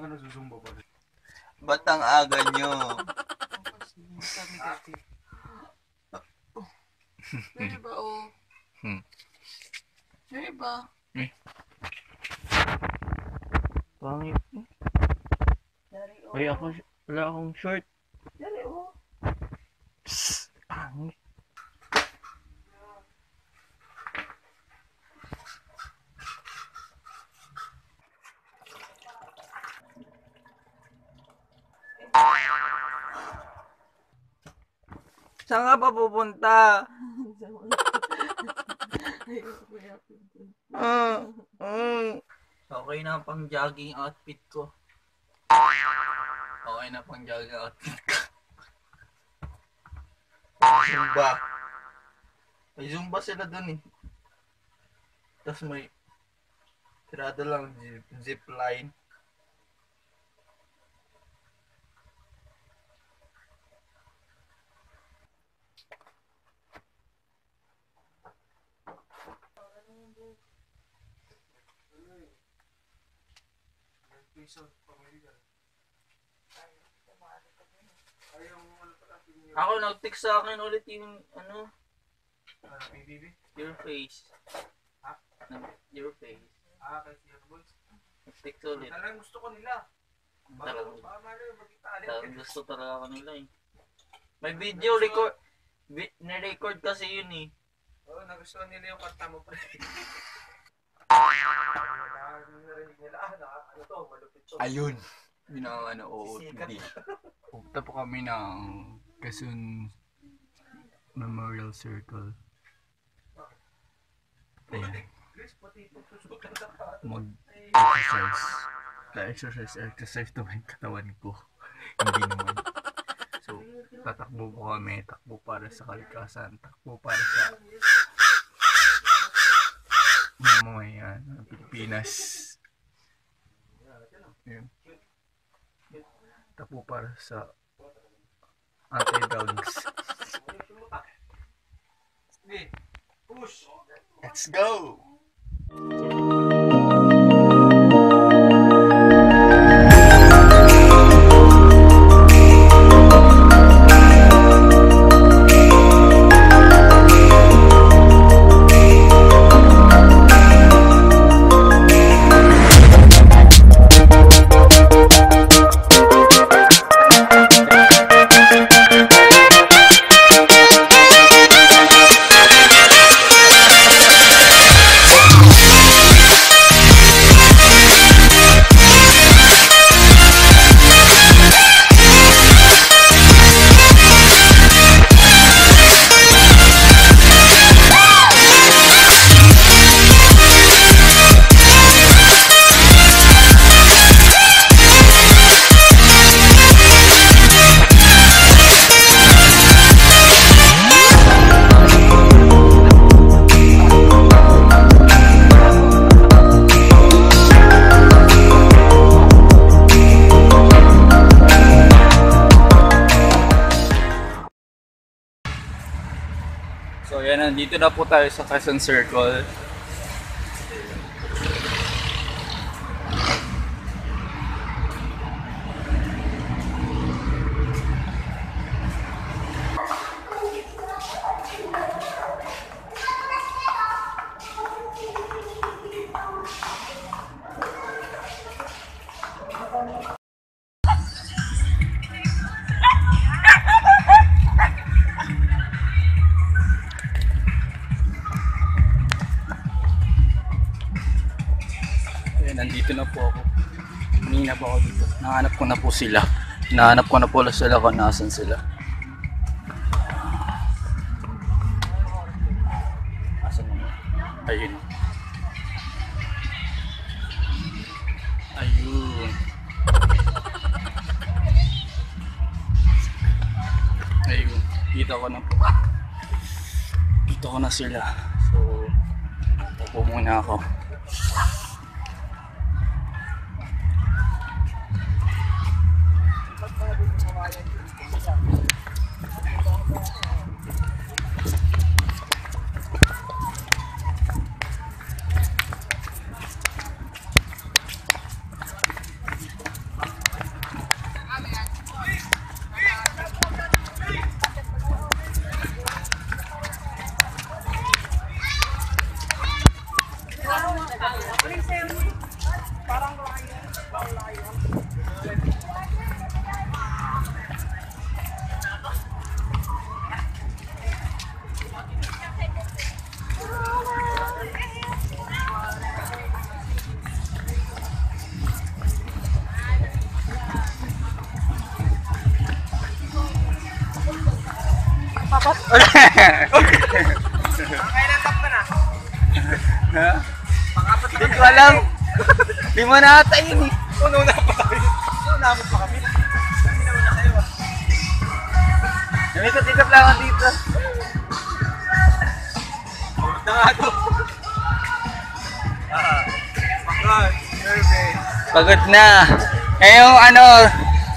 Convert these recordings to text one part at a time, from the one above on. Paano susumba pa? Ba't ang aga nyo? Pwede ba o? Pwede ba? Pangit. Ay, ako, wala akong short. Dari o. Psst, pangit. Saan ka pa pupunta? Okay na pang jogging outfit ko. Okay na pang jogging outfit ko. Zumba. May Zumba sila dun eh. Tapos may tirada lang zip line. Ako nag-text sa akin ulit yung ano? BBB? Your face. Ha? Your face. Ah, kasi your voice. Nag-text ulit. Talagang gusto ko nila. Talagang gusto talaga ko nila eh. May video record. Nirecord kasi yun eh. Oo, nagustuhan nila yung kanta mo pa rin. Ayun, yun ang ano, OOTD. Punta po kami ng Quezon Memorial Circle. Ayan. Mag-exercise. Exercise naman yung katawan ko. Hindi naman. So, tatakbo po kami. Takbo para sa kalikasan. Takbo para sa... mamaya ng Pilipinas. Ayan. Tapo para sa anti-dogs. Let's go! Dito na po tayo sa Quezon Circle. Nahanap ko na po sila. Nahanap ko na po sila kung nasan sila. Asan mo? Ayun. Ayun. Ayun. Dito ko na po. Dito ko na sila. So, tapo muna ako. Pang-ilan ka na? Ha? Pang-apat na ko alam. Di mo natayin eh. Una pa kami. Unamot pa kami. Hindi naman na kayo ah. Namitot-tikap lang ang dito. Huwag na nga ito. Pagod. Pagod na. Eh yung ano,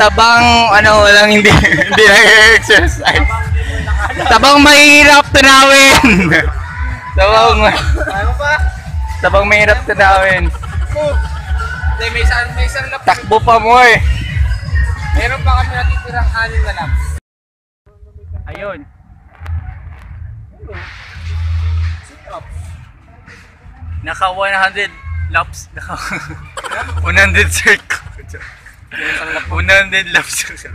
tabang ano walang hindi nag-exercise. Tabang mahirap tunawin. Tabang mahirap tunawin. May isang lap. Takbo pa mo eh. Meron pa kami natitirang 6 na lap. Ayun. Naka 100 laps. 100 circle. 100 laps. 100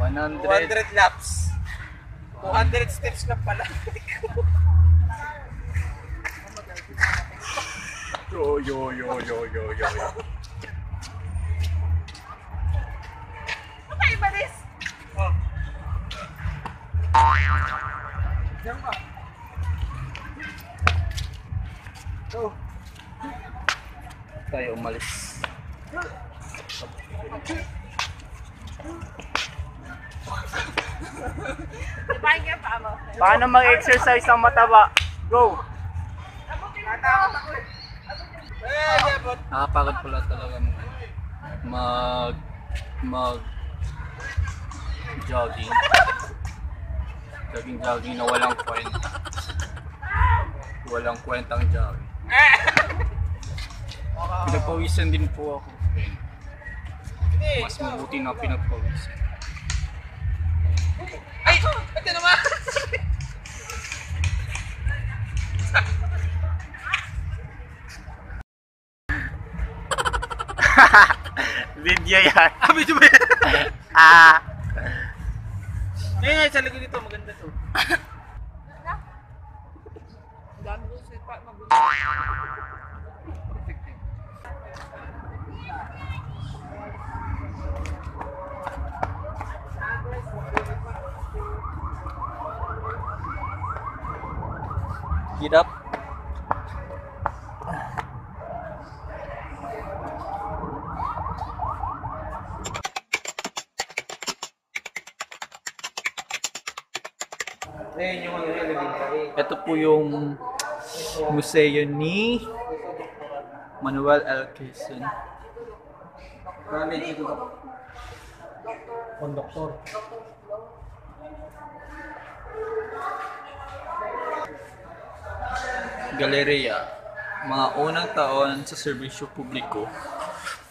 100 laps. 200 steps lang pala. Yo. Okay, Balis. Oh. Diyan ba? So, tayo umalis. Paano mag-exercise ang mataba? Go! Nakapagod pala talaga mag-jogging. Jogging na walang kwenta. Walang kwentang jogging. Pinagpawisan din po ako. Mas mabuti na pinagpawisan. Ay! Pati naman! Video yan! Ah! Video ba yan? Ah! Ngayon, sa lago dito, maganda to. Dami ko sa ipa, mabuti. Get up. Ito po yung museo ni Manuel L. Quezon. Konduktor. Galeria, mga unang taon sa serbisyo publiko.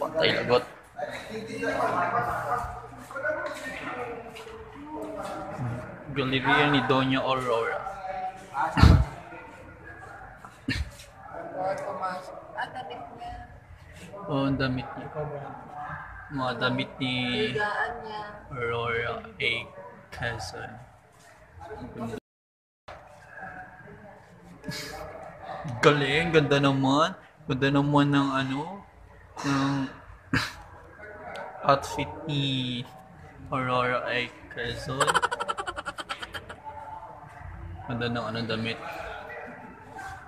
Pantay lagot. Galeria ni Doña Aurora. Oh, damit niya. Mga damit ni Aurora A. Quezon. Galing, ganda naman. Ganda naman ng ano, ng outfit ni Aurora A. Quezon. Ganda ng ano damit.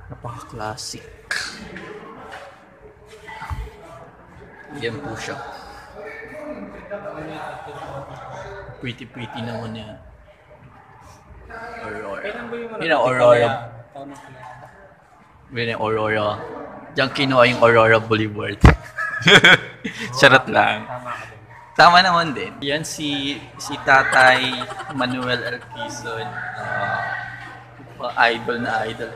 Napaka-classic. Yan po siya. Pretty naman yan. Aurora. Yan ang Aurora. Yan ang Aurora. Diyan kinuha yung Aurora Boulevard. Charot lang. Tama naman din. Yan si Tatay Manuel L. Quezon. Idol na idol.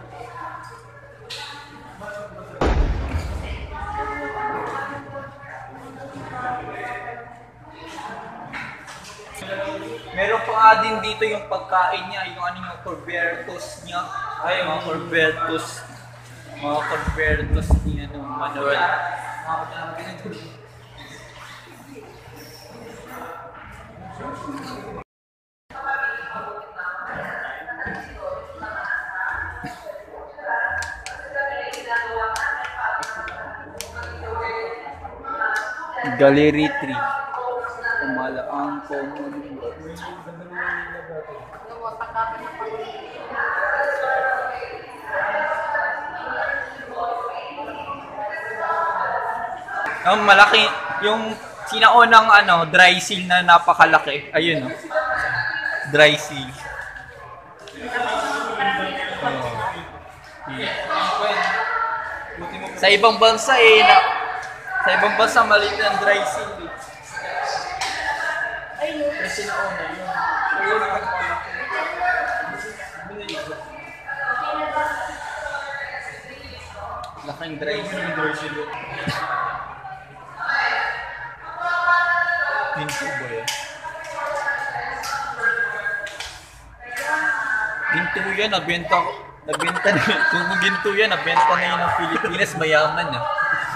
Meron pa mukha din dito yung pagkain niya, yung ano yung corbertos niya. Ay, mga corbertos niya ng Manuel. Gallery 3. Kumalaang common. Ang malaki yung sinaunang ano, dry seal na napakalaki. Ayun oh. Dry seal. Sa ibang bansa eh sa ibang bansa, maliit ng dry seal. Ayun. Kasi nauna yun. Laking dry seal. Gintubo yan. Gintubo yan, nabenta ko. Nabenta na yun. Kung ginto yan, nabenta na yun ng Pilipinas. Mayaman na.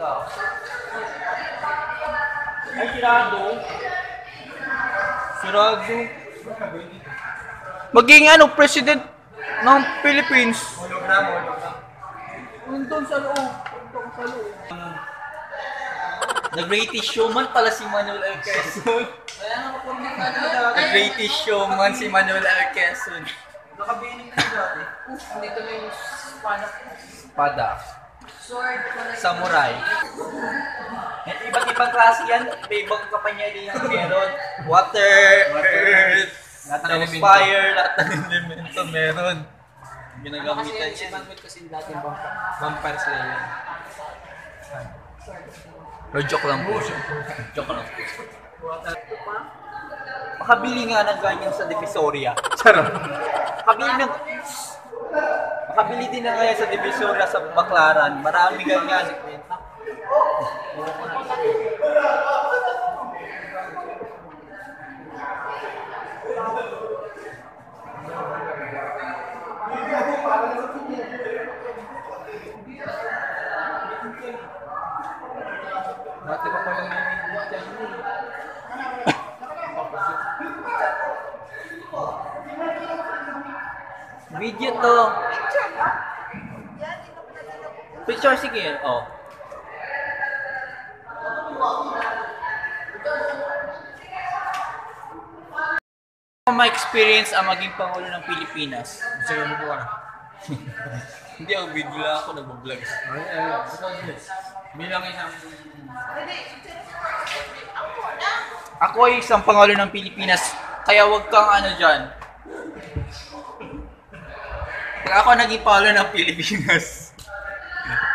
So. Ay, sirado. Maging ano, president ng Philippines. Nandun sa loob. The Greatest Showman pala si Manuel L. Quezon. The Greatest Showman si Manuel L. Quezon. Nakabihinig ko dati. Dito na yung spada. Spada. Sword. Samurai. Iba't ibang klase yan. Iba-ibang kapanyari yan. Meron water, earth, fire, lahat ng elemento meron. Ginagamitan siya. Ano kasi yung dating vampires lang yan. Pero joke lang po siya. Joke lang po. Makabili nga ng ganyan sa Divisoria. Charot. Makabili din na ngayon sa Divisoria sa Baclaran. Marami ganyan. Video to. Picture sige. Oh. Ma-experience ang maging Pangulo ng Pilipinas. Gusto mo po ba? Hindi ako video lang ako nagbo-vlog. Bilang isang ako ay isang Pangulo ng Pilipinas. Kaya wag kang ano diyan. Ako naging Pangulo ng Pilipinas.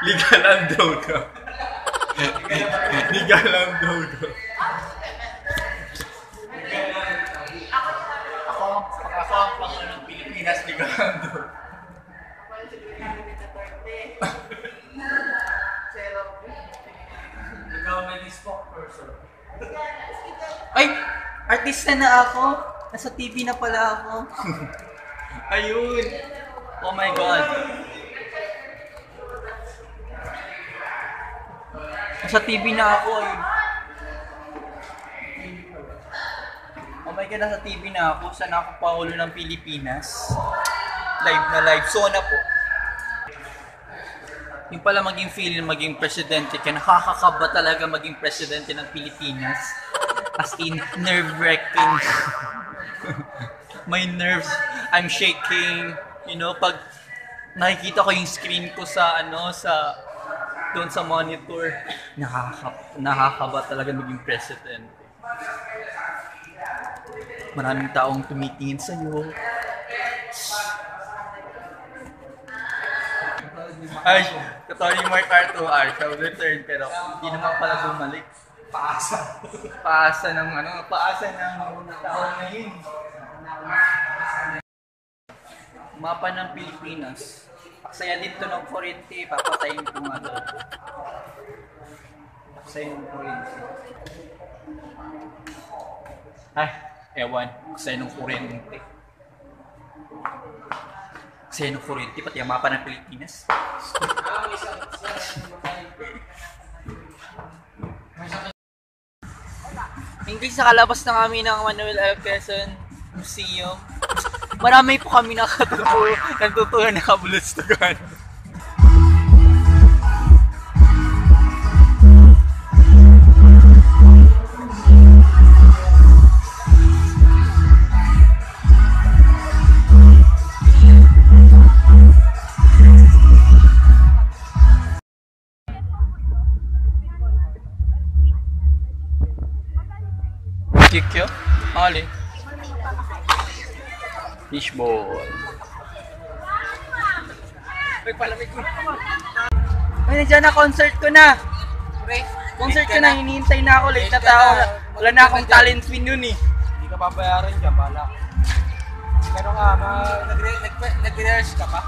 Legal lang daw ka. Legal lang daw ka. Ako ang Pangulo ng Pilipinas. Legal lang daw. Ay! Artista na ako! Nasa TV na pala ako. Ayun! Oh my God! Nasa TV na ako eh. Oh my God, nasa TV na ako. Sana ako Pangulo ng Pilipinas. Live na live. So na po. Yung pala maging feeling maging presidente ka. Nakakakaba talaga maging presidente ng Pilipinas. As in, nerve-wracking. My nerves, I'm shaking. You know, pag nakikita ko yung screen ko sa ano, sa doon sa monitor, nakakaba talaga maging presidente. maraming taong tumitingin sa'yo. Ay, katawin mo yung car to hours, I will return, pero hindi naman pala bumalik. Paasa. Paasa ng taon na yun. Mapa ng Pilipinas. Paksaya dito ng Corinthi, papatayin ko nga doon. Paksaya ng Corinthi. Ay, ewan. Paksaya ng Corinthi. Paksaya ng Corinthi, pati ang mapa ng Pilipinas. English sa kalabas na kami ng Manuel L. Quezon Museum. Marami po kami natutunan na kabulustugan. Kikyo? Ali? Fishball. Ay, nandiyan na, concert ko na! Concert ko na, hinihintay na ako, late na tao. Wala na akong talent win nun eh. Hindi ka papayaran dyan, bala. Pero nga, nag-rehearse ka pa?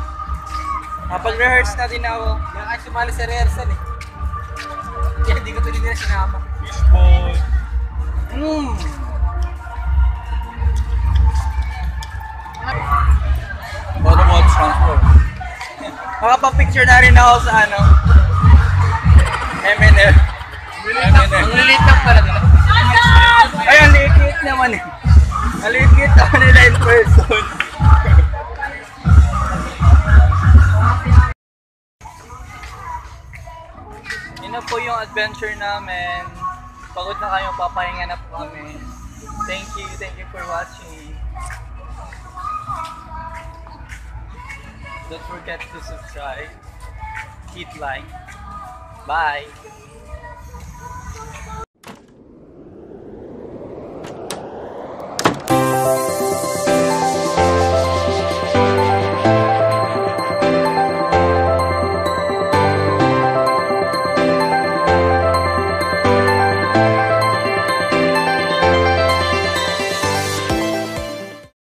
Kapag-rehearse na din ako. Yan ay sumali sa rehearsal eh. Hindi ko ito din na sinama. Fishball! Bottom-up transfer. Makapapicture na rin ako sa ano MNL. Ang lilit lang pala nila. Ay, ang liit naman eh. Ang liit naman nila in person. Yun na po yung adventure namin. Pagod na kayo, papahinga na po kami. Thank you for watching. Don't forget to subscribe, hit like, bye!